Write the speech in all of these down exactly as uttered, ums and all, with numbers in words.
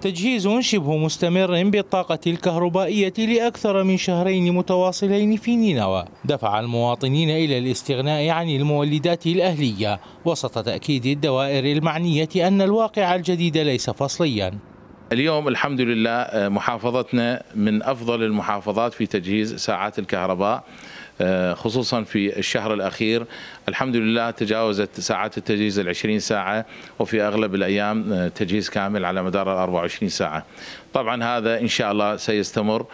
تجهيز شبه مستمر بالطاقة الكهربائية لأكثر من شهرين متواصلين في نينوى دفع المواطنين إلى الاستغناء عن المولدات الأهلية، وسط تأكيد الدوائر المعنية أن الواقع الجديد ليس فصليا. اليوم الحمد لله محافظتنا من أفضل المحافظات في تجهيز ساعات الكهرباء، خصوصا في الشهر الأخير. الحمد لله تجاوزت ساعات التجهيز العشرين ساعة، وفي أغلب الأيام تجهيز كامل على مدار الأربع وعشرين ساعة. طبعا هذا إن شاء الله سيستمر.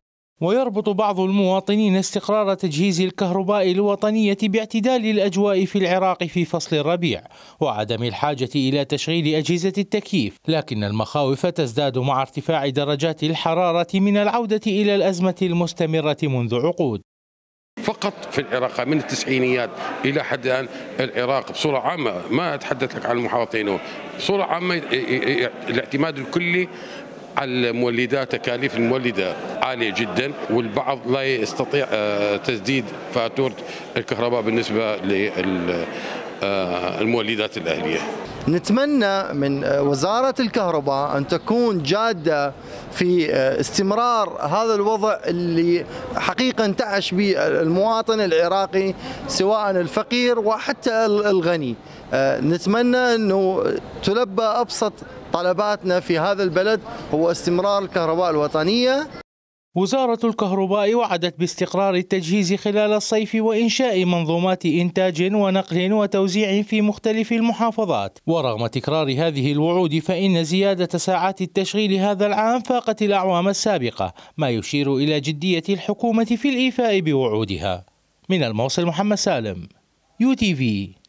ويربط بعض المواطنين استقرار تجهيز الكهرباء الوطنية باعتدال الأجواء في العراق في فصل الربيع وعدم الحاجة إلى تشغيل أجهزة التكييف، لكن المخاوف تزداد مع ارتفاع درجات الحرارة من العودة إلى الأزمة المستمرة منذ عقود. فقط في العراق من التسعينيات إلى حد الآن العراق بصورة عامة، ما أتحدث لك عن المحافظين، بصورة عامة الاعتماد الكلي على المولدات، تكاليف المولدة عالية جدا، والبعض لا يستطيع تسديد فاتورة الكهرباء بالنسبة للمولدات الأهلية. نتمنى من وزارة الكهرباء أن تكون جادة في استمرار هذا الوضع اللي حقيقة تعيش به المواطن العراقي، سواء الفقير وحتى الغني. نتمنى أنه تلبى أبسط طلباتنا في هذا البلد، هو استمرار الكهرباء الوطنية. وزارة الكهرباء وعدت باستقرار التجهيز خلال الصيف وإنشاء منظومات إنتاج ونقل وتوزيع في مختلف المحافظات، ورغم تكرار هذه الوعود فإن زيادة ساعات التشغيل هذا العام فاقت الأعوام السابقة، ما يشير إلى جدية الحكومة في الإيفاء بوعودها. من الموصل محمد سالم، يو تي في.